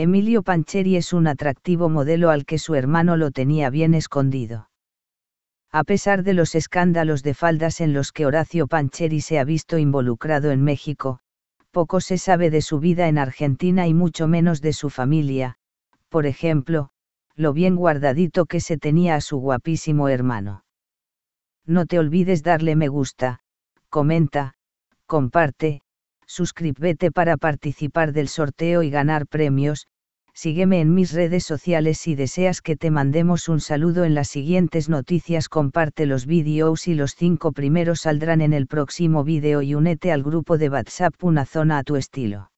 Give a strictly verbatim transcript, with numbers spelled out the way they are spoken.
Emilio Pancheri es un atractivo modelo al que su hermano lo tenía bien escondido. A pesar de los escándalos de faldas en los que Horacio Pancheri se ha visto involucrado en México, poco se sabe de su vida en Argentina y mucho menos de su familia, por ejemplo, lo bien guardadito que se tenía a su guapísimo hermano. No te olvides darle me gusta, comenta, comparte, suscríbete para participar del sorteo y ganar premios, sígueme en mis redes sociales si deseas que te mandemos un saludo en las siguientes noticias, comparte los vídeos y los cinco primeros saldrán en el próximo vídeo y únete al grupo de WhatsApp Una Zona a tu Estilo.